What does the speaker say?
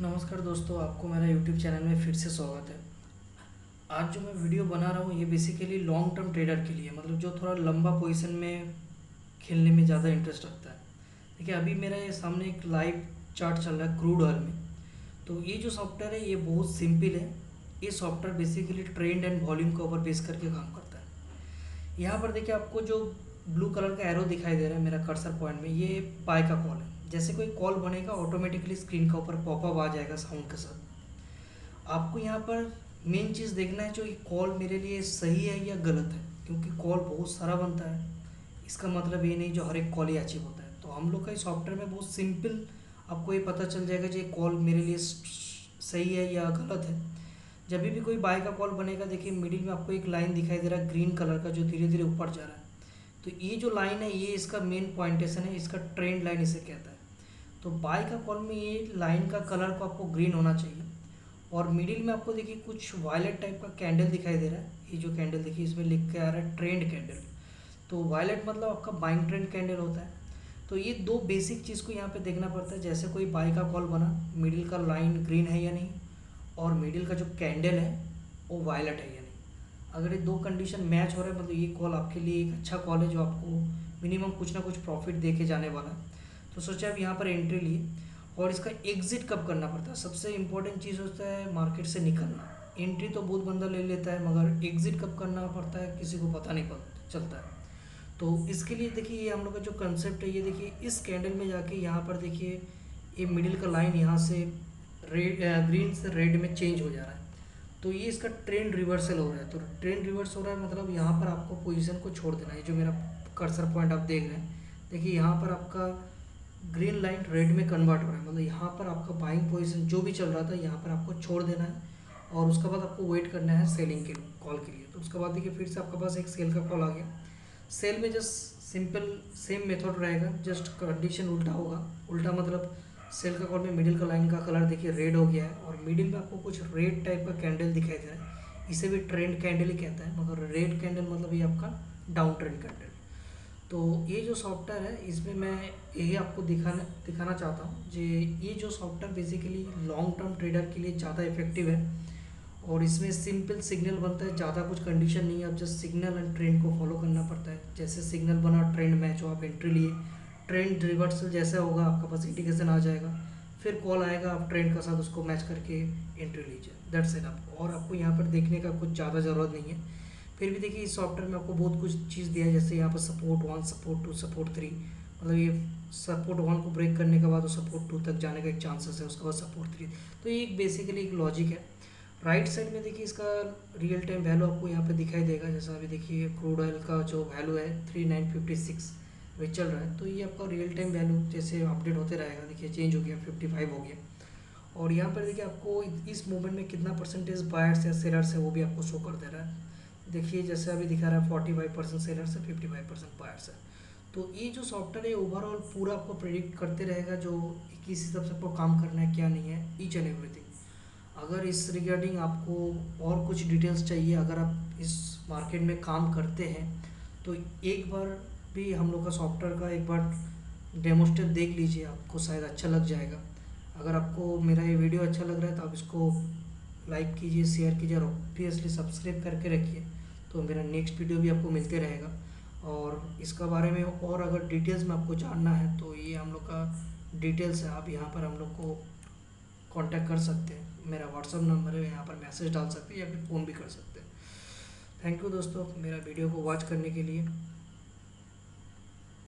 नमस्कार दोस्तों, आपको मेरा YouTube चैनल में फिर से स्वागत है। आज जो मैं वीडियो बना रहा हूँ ये बेसिकली लॉन्ग टर्म ट्रेडर के लिए, मतलब जो थोड़ा लंबा पोजीशन में खेलने में ज़्यादा इंटरेस्ट रखता है। देखिए अभी मेरे सामने एक लाइव चार्ट चल रहा है क्रूड ऑयल में। तो ये जो सॉफ्टवेयर है ये बहुत सिंपल है। ये software basically trend and volume के ऊपर बेस करके काम करता है। यहाँ पर देखिए आपको जो ब्लू कलर का एरो दिखाई दे रहा है मेरा कर्सर पॉइंट में, ये बाय का कॉल है। जैसे कोई कॉल बनेगा ऑटोमेटिकली स्क्रीन के ऊपर पॉपअप आ जाएगा साउंड के साथ। आपको यहाँ पर मेन चीज़ देखना है जो ये कॉल मेरे लिए सही है या गलत है, क्योंकि कॉल बहुत सारा बनता है। इसका मतलब ये नहीं जो हर एक कॉल ही अचीव होता है। तो हम लोग का इस सॉफ्टवेयर में बहुत सिंपल आपको ये पता चल जाएगा जो ये कॉल मेरे लिए सही है या गलत है। जब भी कोई बाय का कॉल बनेगा, देखिए मिडिल में आपको एक लाइन दिखाई दे रहा है ग्रीन कलर का जो धीरे धीरे ऊपर जा रहा है। तो ये जो लाइन है ये इसका मेन पॉइंटेशन है, इसका ट्रेंड लाइन इसे कहता है। तो बाय का कॉल में ये लाइन का कलर को आपको ग्रीन होना चाहिए। और मिडिल में आपको देखिए कुछ वायलेट टाइप का कैंडल दिखाई दे रहा है। ये जो कैंडल देखिए इसमें लिख के आ रहा है ट्रेंड कैंडल। तो वायलेट मतलब आपका बाइंग ट्रेंड कैंडल होता है। तो ये दो बेसिक चीज़ को यहाँ पे देखना पड़ता है। जैसे कोई बाय का कॉल बना, मिडिल का लाइन ग्रीन है या नहीं, और मिडिल का जो कैंडल है वो वायलेट है या नहीं। अगर ये दो कंडीशन मैच हो रहा है मतलब ये कॉल आपके लिए एक अच्छा कॉल है जो आपको मिनिमम कुछ ना कुछ प्रॉफिट दे के जाने वाला है। तो सोचिए आप यहाँ पर एंट्री लिए, और इसका एग्ज़िट कब करना पड़ता है। सबसे इम्पोर्टेंट चीज़ होता है मार्केट से निकलना। एंट्री तो बहुत बंदा ले लेता है, मगर एग्ज़िट कब करना पड़ता है किसी को पता नहीं चलता है। तो इसके लिए देखिए ये हम लोग का जो कंसेप्ट है, ये देखिए इस कैंडल में जाके यहाँ पर देखिए ये मिडिल का लाइन यहाँ से रेड ग्रीन से रेड में चेंज हो जा रहा है। तो ये इसका ट्रेंड रिवर्सल हो रहा है। तो ट्रेंड रिवर्स हो रहा है मतलब यहाँ पर आपको पोजीशन को छोड़ देना है। जो मेरा कर्सर पॉइंट आप देख रहे हैं, देखिए यहाँ पर आपका ग्रीन लाइन रेड में कन्वर्ट हो रहा है, मतलब यहाँ पर आपका बाइंग पोजीशन जो भी चल रहा था यहाँ पर आपको छोड़ देना है। और उसके बाद आपको वेट करना है सेलिंग के कॉल के लिए। तो उसके बाद देखिए फिर से आपके पास एक सेल का कॉल आ गया। सेल में जस्ट सिंपल सेम मेथड रहेगा, जस्ट कंडीशन उल्टा होगा। उल्टा मतलब सेल का कॉल में मिडिल का लाइन का कलर देखिए रेड हो गया है, और मिडिल में आपको कुछ रेड टाइप का कैंडल दिखाई दे रहा है। इसे भी ट्रेंड कैंडल ही कहता है, मगर रेड कैंडल मतलब ये आपका डाउन ट्रेंड कैंडल। तो ये जो सॉफ्टवेयर है इसमें मैं यही आपको दिखाना चाहता हूँ जी। ये जो software basically long term trader के लिए ज़्यादा इफेक्टिव है, और इसमें सिंपल सिग्नल बनता है, ज़्यादा कुछ कंडीशन नहीं है। आप जस्ट सिग्नल एंड ट्रेंड को फॉलो करना पड़ता है। जैसे सिग्नल बना, ट्रेंड मैच हो, आप एंट्री लिए। ट्रेंड रिवर्सल जैसा होगा आपके पास इंडिकेशन आ जाएगा, फिर कॉल आएगा, आप ट्रेंड के साथ उसको मैच करके एंट्री लीजिए। That's enough. और आपको यहाँ पर देखने का कुछ ज़्यादा ज़रूरत नहीं है। फिर भी देखिए इस सॉफ्टवेयर में आपको बहुत कुछ चीज़ दिया है। जैसे यहाँ पर सपोर्ट 1, सपोर्ट 2, सपोर्ट 3, मतलब ये सपोर्ट 1 को ब्रेक करने के बाद तो सपोर्ट 2 तक जाने का एक चांसेस है, उसके बाद सपोर्ट 3। तो ये एक बेसिकली एक लॉजिक है। राइट साइड में देखिए इसका रियल टाइम वैल्यू आपको यहाँ पे दिखाई देगा। जैसा अभी देखिए क्रूड ऑयल का जो वैल्यू है 3956 में चल रहा है। तो ये आपका रियल टाइम वैल्यू जैसे अपडेट होते रहेगा। देखिए चेंज हो गया, 55 हो गया। और यहाँ पर देखिए आपको इस मूवमेंट में कितना परसेंटेज बायर्स या सेलर्स है वो भी आपको शो कर दे रहा है। देखिए जैसे अभी दिखा रहा है 45% सेलर्स है, 55% बायर्स है। तो ये जो सॉफ्टवेयर है ओवरऑल पूरा आपको प्रेडिक्ट करते रहेगा जो किस हिसाब से आपको काम करना है क्या नहीं है, ईच एंड एवरीथिंग। अगर इस रिगार्डिंग आपको और कुछ डिटेल्स चाहिए, अगर आप इस मार्केट में काम करते हैं तो एक बार भी हम लोग का सॉफ्टवेयर का एक बार डेमोस्ट्रेट देख लीजिए, आपको शायद अच्छा लग जाएगा। अगर आपको मेरा ये वीडियो अच्छा लग रहा है तो आप इसको लाइक कीजिए, शेयर कीजिए, और ऑब्वियसली सब्सक्राइब करके रखिए। तो मेरा नेक्स्ट वीडियो भी आपको मिलते रहेगा। और इसका बारे में और अगर डिटेल्स में आपको जानना है तो ये हम लोग का डिटेल्स है। आप यहाँ पर हम लोग को कॉन्टैक्ट कर सकते हैं। मेरा व्हाट्सअप नंबर है, यहाँ पर मैसेज डाल सकते हैं या फिर फ़ोन भी कर सकते हैं। थैंक यू दोस्तों मेरा वीडियो को वॉच करने के लिए।